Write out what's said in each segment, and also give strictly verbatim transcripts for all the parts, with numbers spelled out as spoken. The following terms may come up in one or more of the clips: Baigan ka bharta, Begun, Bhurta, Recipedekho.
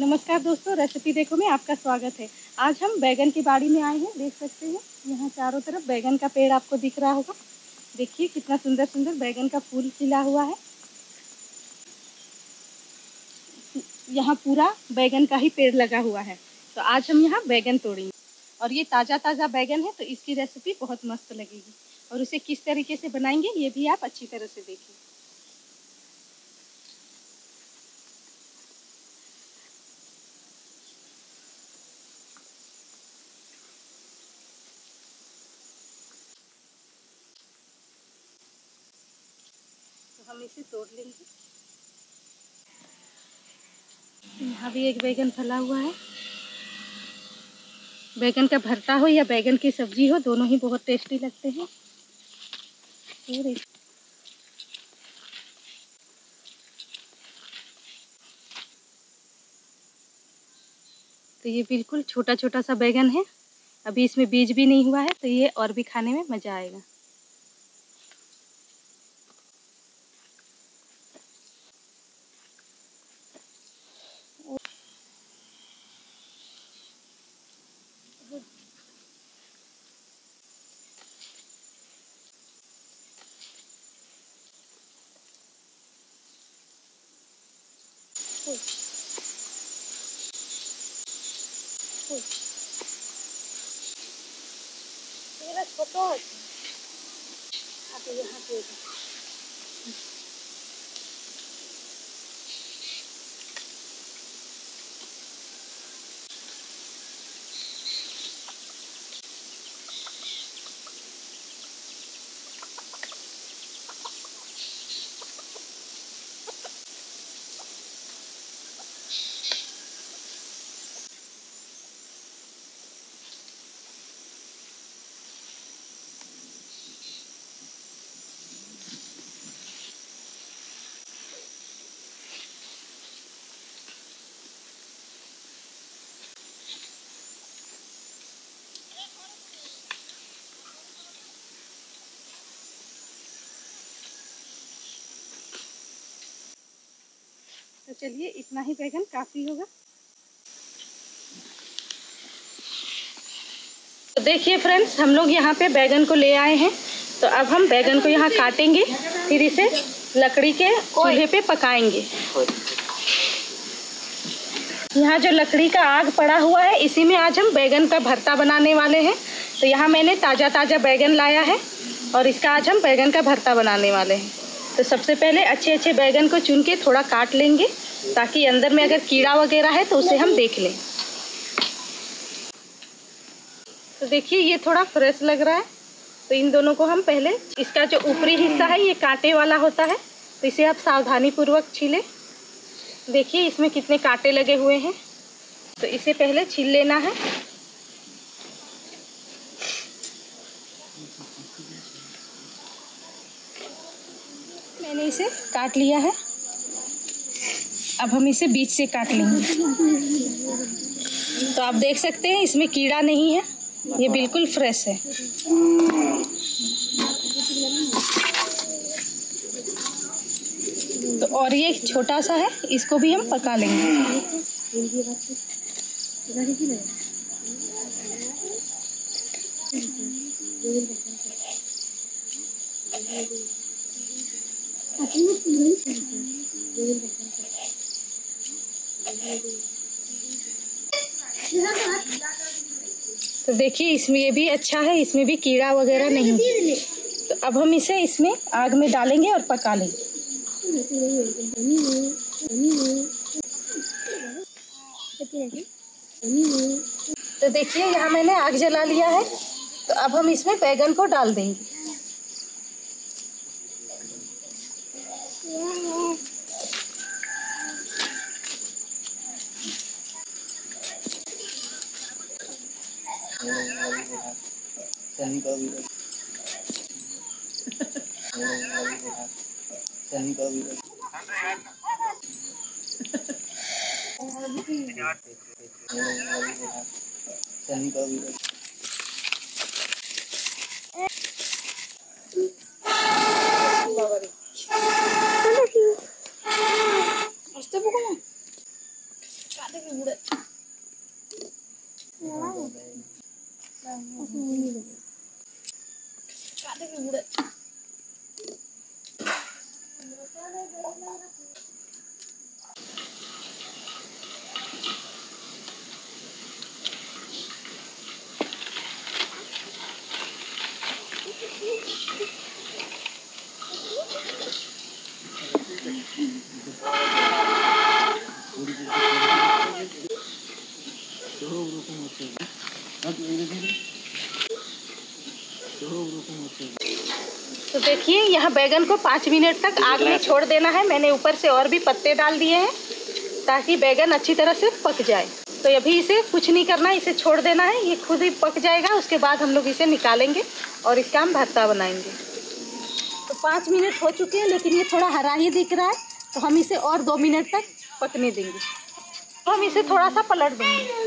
नमस्कार दोस्तों, रेसिपी देखो में आपका स्वागत है। आज हम बैगन की बाड़ी में आए हैं। देख सकते हैं यहाँ चारों तरफ बैगन का पेड़ आपको दिख रहा होगा। देखिए कितना सुंदर सुंदर बैगन का फूल खिला हुआ है। यहाँ पूरा बैगन का ही पेड़ लगा हुआ है। तो आज हम यहाँ बैगन तोड़ेंगे और ये ताज़ा ताज़ा बैगन है, तो इसकी रेसिपी बहुत मस्त लगेगी। और उसे किस तरीके से बनाएंगे ये भी आप अच्छी तरह से देखिए। हम इसे तोड़ लेंगे। यहाँ भी एक बैगन फैला हुआ है। बैगन का भरता हो या बैगन की सब्जी हो, दोनों ही बहुत टेस्टी लगते हैं। तो ये बिल्कुल छोटा छोटा सा बैगन है, अभी इसमें बीज भी नहीं हुआ है, तो ये और भी खाने में मज़ा आएगा। मेरा फोटो अभी यहाँ पे तो चलिए इतना ही बैगन काफ़ी होगा। तो देखिए फ्रेंड्स, हम लोग यहाँ पे बैगन को ले आए हैं। तो अब हम बैगन को यहाँ काटेंगे, फिर इसे लकड़ी के चूल्हे पे पकाएंगे। यहाँ जो लकड़ी का आग पड़ा हुआ है, इसी में आज हम बैगन का भरता बनाने वाले हैं। तो यहाँ मैंने ताज़ा ताज़ा बैगन लाया है और इसका आज हम बैगन का भरता बनाने वाले हैं। तो सबसे पहले अच्छे अच्छे बैगन को चुन के थोड़ा काट लेंगे, ताकि अंदर में अगर कीड़ा वगैरह है तो उसे हम देख लें। तो देखिए ये थोड़ा फ्रेश लग रहा है। तो इन दोनों को हम पहले, इसका जो ऊपरी हिस्सा है ये कांटे वाला होता है, तो इसे आप सावधानी पूर्वक छीलें। देखिए इसमें कितने कांटे लगे हुए हैं, तो इसे पहले छील लेना है। मैंने इसे काट लिया है, अब हम इसे बीच से काट लेंगे। तो आप देख सकते हैं इसमें कीड़ा नहीं है, ये बिल्कुल फ्रेश है। तो और ये छोटा सा है, इसको भी हम पका लेंगे। तो देखिए इसमें ये भी अच्छा है, इसमें भी कीड़ा वगैरह नहीं। तो अब हम इसे इसमें आग में डालेंगे और पका लेंगे। तो देखिए यहाँ मैंने आग जला लिया है, तो अब हम इसमें बैगन को डाल देंगे। तो देखिए यहाँ बैगन को पाँच मिनट तक आग में छोड़ देना है। मैंने ऊपर से और भी पत्ते डाल दिए हैं ताकि बैगन अच्छी तरह से पक जाए। तो अभी इसे कुछ नहीं करना, इसे छोड़ देना है, ये खुद ही पक जाएगा। उसके बाद हम लोग इसे निकालेंगे और इसका हम भरता बनाएंगे। तो पाँच मिनट हो चुके हैं, लेकिन ये थोड़ा हरा ही दिख रहा है, तो हम इसे और दो मिनट तक पकने देंगे। तो हम इसे थोड़ा सा पलट देंगे।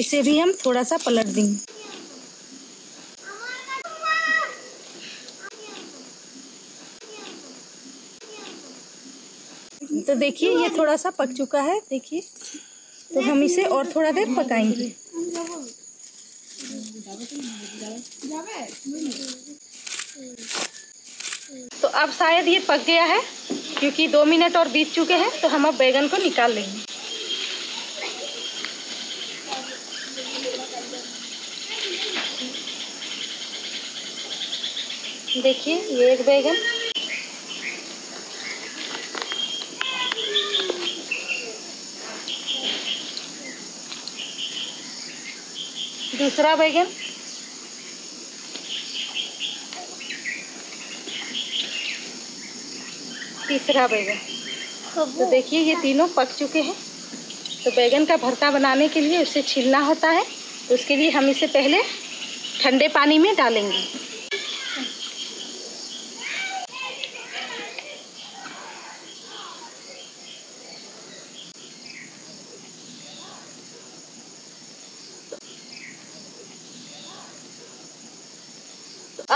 इसे भी हम थोड़ा सा पलट देंगे। तो देखिए ये थोड़ा सा पक चुका है, देखिए। तो हम इसे और थोड़ा देर पकाएंगे। तो अब शायद ये पक गया है, क्योंकि दो मिनट और बीत चुके हैं। तो हम अब बैगन को निकाल लेंगे। देखिए ये एक बैगन, दूसरा बैगन, तीसरा बैगन। तो देखिए ये तीनों पक चुके हैं। तो बैगन का भरता बनाने के लिए उसे छीलना होता है। उसके लिए हम इसे पहले ठंडे पानी में डालेंगे।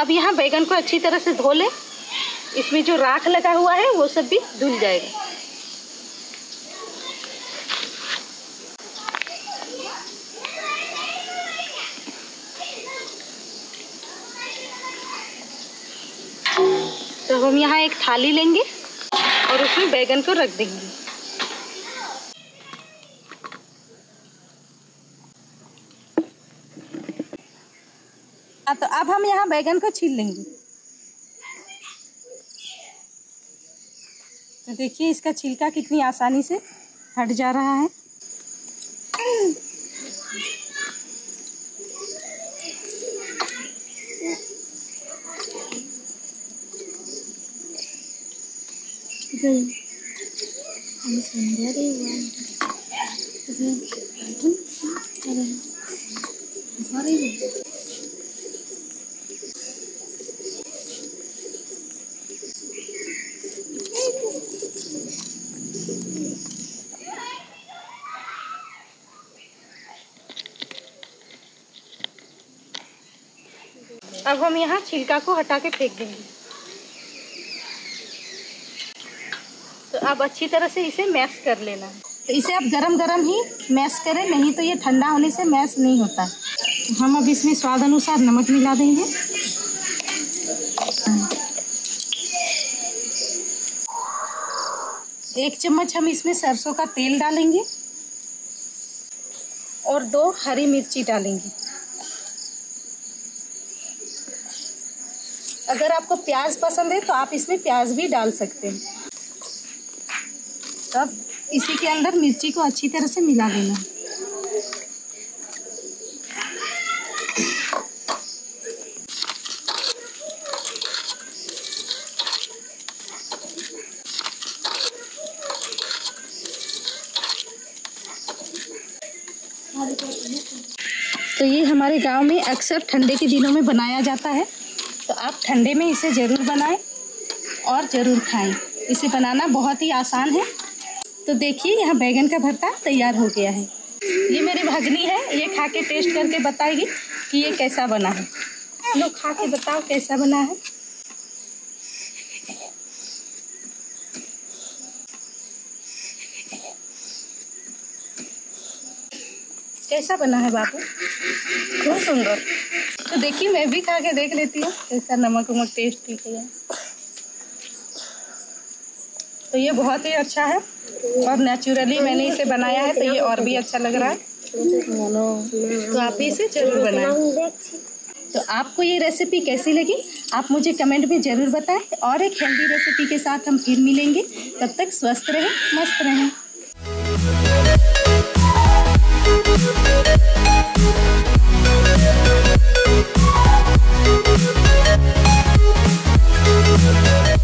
अब यहाँ बैगन को अच्छी तरह से धो लें। इसमें जो राख लगा हुआ है वो सब भी धुल जाएगा। तो हम यहाँ एक थाली लेंगे और उसमें बैगन को रख देंगे। तो अब हम यहाँ बैगन को छील लेंगे। तो देखिए इसका छिलका कितनी आसानी से हट जा रहा है। अब हम यहाँ छिलका को हटा के फेंक देंगे। तो अब अच्छी तरह से इसे मैश कर लेना। तो इसे आप गरम गरम ही मैश करें, नहीं तो ये ठंडा होने से मैश नहीं होता। तो हम अब इसमें स्वाद अनुसार नमक मिला देंगे। एक चम्मच हम इसमें सरसों का तेल डालेंगे और दो हरी मिर्ची डालेंगे। अगर आपको प्याज पसंद है तो आप इसमें प्याज भी डाल सकते हैं। तब इसी के अंदर मिर्ची को अच्छी तरह से मिला देना। तो ये हमारे गांव में अक्सर ठंडे के दिनों में बनाया जाता है। तो आप ठंडे में इसे ज़रूर बनाएं और ज़रूर खाएं। इसे बनाना बहुत ही आसान है। तो देखिए यहाँ बैगन का भरता तैयार हो गया है। ये मेरी भगनी है, ये खा के टेस्ट करके बताएगी कि ये कैसा बना है। लोग खा के बताओ कैसा बना है। कैसा बना है बापू? बहुत सुंदर। तो देखिए मैं भी खा के देख लेती हूँ कैसा नमक वमक टेस्ट ठीक है। तो ये बहुत ही अच्छा है और नेचुरली मैंने इसे बनाया है, तो ये और भी अच्छा लग रहा है। तो आप भी इसे जरूर बनाएं। तो आपको ये रेसिपी कैसी लगी आप मुझे कमेंट में ज़रूर बताएं। और एक हेल्दी रेसिपी के साथ हम फिर मिलेंगे। तब तक स्वस्थ रहें, मस्त रहें।